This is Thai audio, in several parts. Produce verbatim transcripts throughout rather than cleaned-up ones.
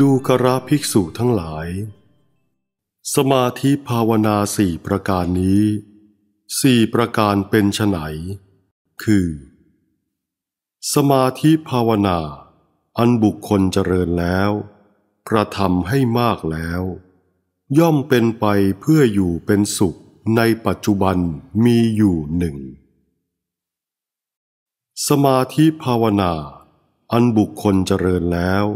ดูกราภิกษุทั้งหลายสมาธิภาวนาสี่ประการนี้สี่ประการเป็นไฉนคือสมาธิภาวนาอันบุคคลเจริญแล้วกระทำให้มากแล้วย่อมเป็นไปเพื่ออยู่เป็นสุขในปัจจุบันมีอยู่หนึ่งสมาธิภาวนาอันบุคคลเจริญแล้ว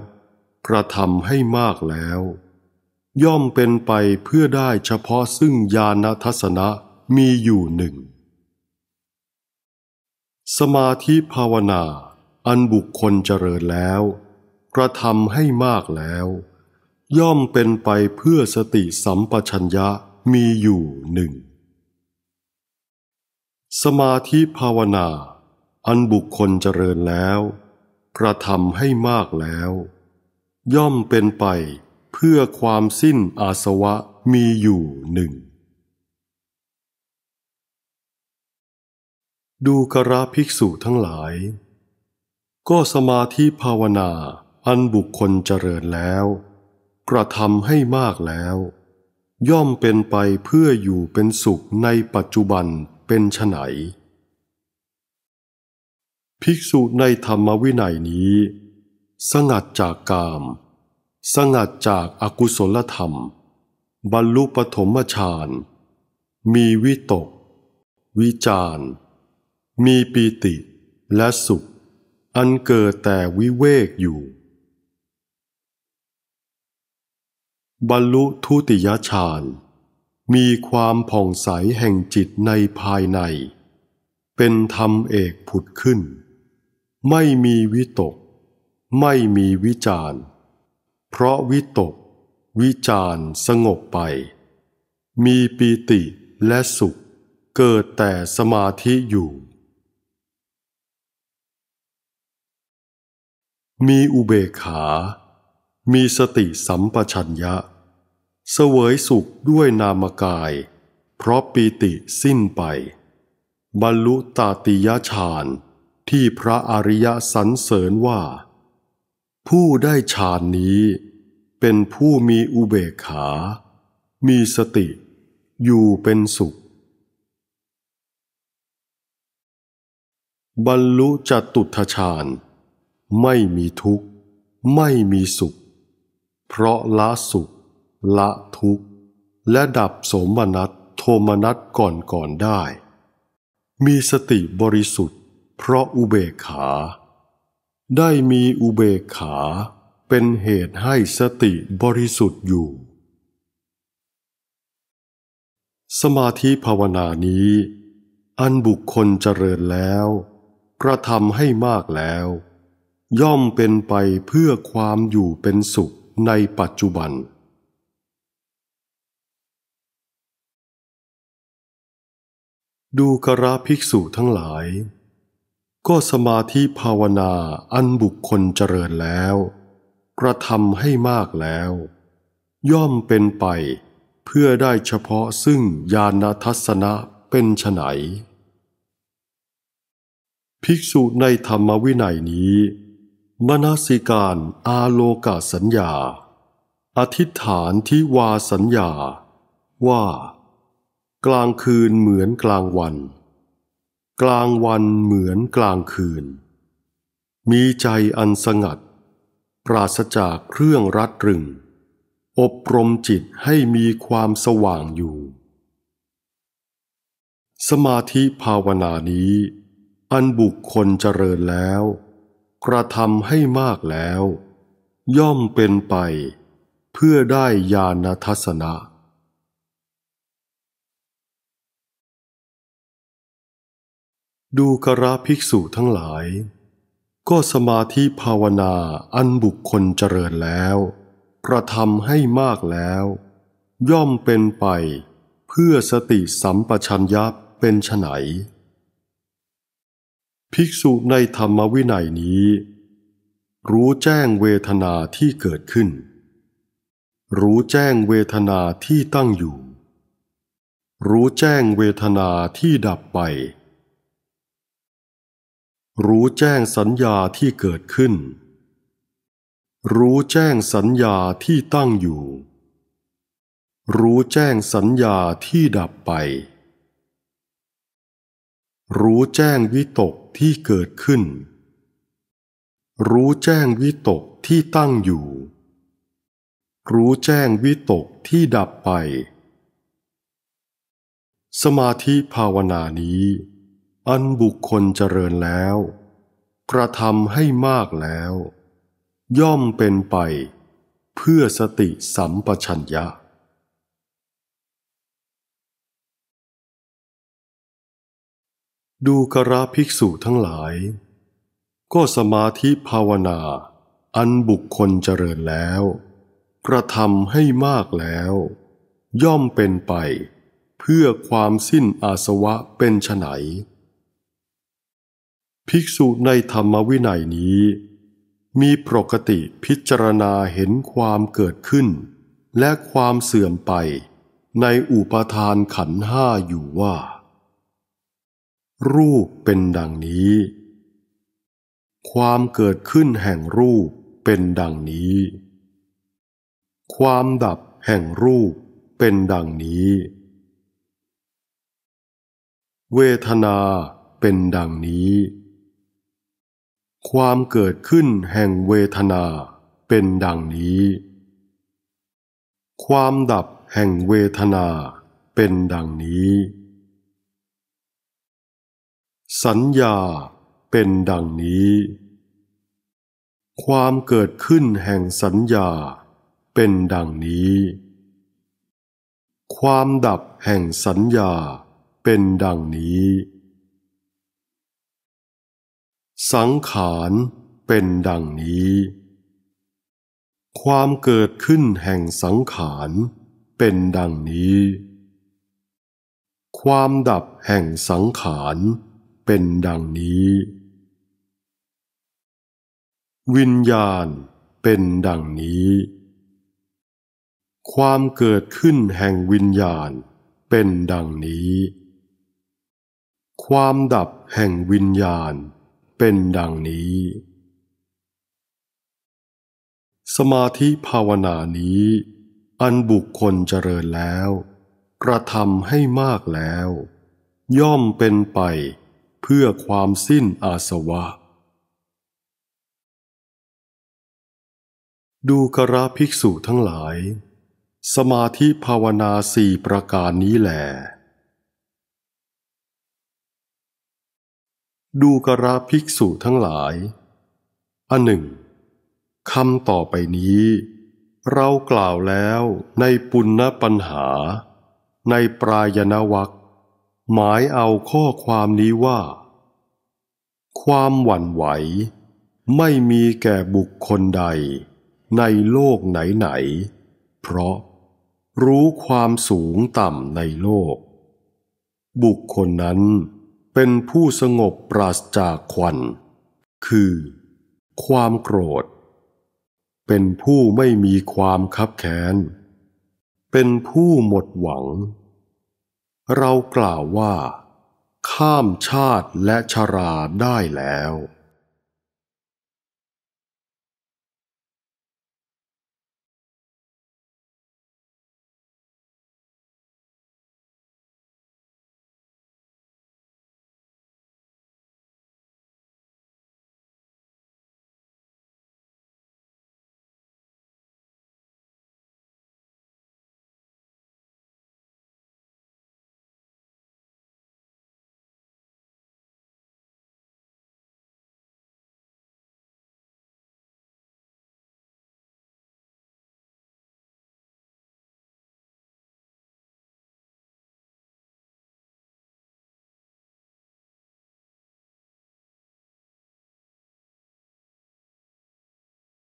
กระทำให้มากแล้วย่อมเป็นไปเพื่อได้เฉพาะซึ่งญาณทัศนะมีอยู่หนึ่งสมาธิภาวนาอันบุคคลเจริญแล้วกระทำให้มากแล้วย่อมเป็นไปเพื่อสติสัมปชัญญะมีอยู่หนึ่งสมาธิภาวนาอันบุคคลเจริญแล้วกระทำให้มากแล้วย่อมเป็นไปเพื่อความสิ้นอาสวะมีอยู่หนึ่งดูกราภิกษุทั้งหลายก็สมาธิภาวนาอันบุคคลเจริญแล้วกระทำให้มากแล้วย่อมเป็นไปเพื่ออยู่เป็นสุขในปัจจุบันเป็นไฉนภิกษุในธรรมวินัยนี้สงัดจากกามสงัดจากอกุศลธรรมบรรลุปฐมฌานมีวิตกวิจารมีปีติและสุขอันเกิดแต่วิเวกอยู่บรรลุทุติยฌานมีความผ่องใสแห่งจิตในภายในเป็นธรรมเอกผุดขึ้นไม่มีวิตกไม่มีวิจารเพราะวิตกวิจารสงบไปมีปีติและสุขเกิดแต่สมาธิอยู่มีอุเบกขามีสติสัมปชัญญะเสวยสุขด้วยนามกายเพราะปีติสิ้นไปบรรลุตาติยฌานที่พระอริยสรรเสริญว่าผู้ได้ฌานนี้เป็นผู้มีอุเบกขามีสติอยู่เป็นสุขบรรลุจตุตฌานไม่มีทุกข์ไม่มีสุขเพราะละสุขละทุกข์และดับโสมนัสโทมนัสก่อนก่อนได้มีสติบริสุทธิ์เพราะอุเบกขาได้มีอุเบกขาเป็นเหตุให้สติบริสุทธิ์อยู่สมาธิภาวนานี้อันบุคคลเจริญแล้วกระทำให้มากแล้วย่อมเป็นไปเพื่อความอยู่เป็นสุขในปัจจุบันดูกราภิกษุทั้งหลายก็สมาธิภาวนาอันบุคคลเจริญแล้วกระทำให้มากแล้วย่อมเป็นไปเพื่อได้เฉพาะซึ่งญาณทัศนะเป็นไฉนภิกษุในธรรมวินัยนี้มนสิการอาโลกสัญญาอธิษฐานทิวาสัญญาว่ากลางคืนเหมือนกลางวันกลางวันเหมือนกลางคืนมีใจอันสงัดปราศจากเครื่องรัดรึงอบรมจิตให้มีความสว่างอยู่สมาธิภาวนานี้อันบุคคลเจริญแล้วกระทำให้มากแล้วย่อมเป็นไปเพื่อได้ญาณทัศนะดูกราภิกษุทั้งหลายก็สมาธิภาวนาอันบุคคลเจริญแล้วกระทำให้มากแล้วย่อมเป็นไปเพื่อสติสัมปชัญญะเป็นไฉนภิกษุในธรรมวินัยนี้รู้แจ้งเวทนาที่เกิดขึ้นรู้แจ้งเวทนาที่ตั้งอยู่รู้แจ้งเวทนาที่ดับไปรู้แจ้งสัญญาที่เกิดขึ้น รู้แจ้งสัญญาที่ตั้งอยู่รู้แจ้งสัญญาที่ดับไปรู้แจ้งวิตกที่เกิดขึ้นรู้แจ้งวิตกที่ตั้งอยู่รู้แจ้งวิตกที่ดับไปสมาธิภาวนานี้อันบุคคลเจริญแล้วกระทำให้มากแล้วย่อมเป็นไปเพื่อสติสัมปชัญญะดูกราภิกษุทั้งหลายก็สมาธิภาวนาอันบุคคลเจริญแล้วกระทำให้มากแล้วย่อมเป็นไปเพื่อความสิ้นอาสวะเป็นไฉนภิกษุในธรรมวินัยนี้มีปกติพิจารณาเห็นความเกิดขึ้นและความเสื่อมไปในอุปาทานขันธ์ห้าอยู่ว่ารูปเป็นดังนี้ความเกิดขึ้นแห่งรูปเป็นดังนี้ความดับแห่งรูปเป็นดังนี้เวทนาเป็นดังนี้ความเกิดขึ้นแห่งเวทนาเป็นดังนี้ความดับแห่งเวทนาเป็นดังนี้สัญญาเป็นดังนี้ความเกิดขึ้นแห่งสัญญาเป็นดังนี้ความดับแห่งสัญญาเป็นดังนี้สังขารเป็นดังนี้ความเกิดขึ้นแห่งสังขารเป็นดังนี้ความดับแห่งสังขารเป็นดังนี้วิญญาณเป็นดังนี้ความเกิดขึ้นแห่งวิญญาณเป็นดังนี้ความดับแห่งวิญญาณเป็นดังนี้สมาธิภาวนานี้อันบุคคลเจริญแล้วกระทำให้มากแล้วย่อมเป็นไปเพื่อความสิ้นอาสวะดูกราภิกษุทั้งหลายสมาธิภาวนาสี่ประการนี้แลดูกราภิกษุทั้งหลายอันหนึ่งคำต่อไปนี้เรากล่าวแล้วในปุณณปัญหาในปรายณวรรคหมายเอาข้อความนี้ว่าความหวั่นไหวไม่มีแก่บุคคลใดในโลกไหนๆเพราะรู้ความสูงต่ำในโลกบุคคลนั้นเป็นผู้สงบปราศจากขวัญคือความโกรธเป็นผู้ไม่มีความคับแค้นเป็นผู้หมดหวังเรากล่าวว่าข้ามชาติและชราได้แล้ว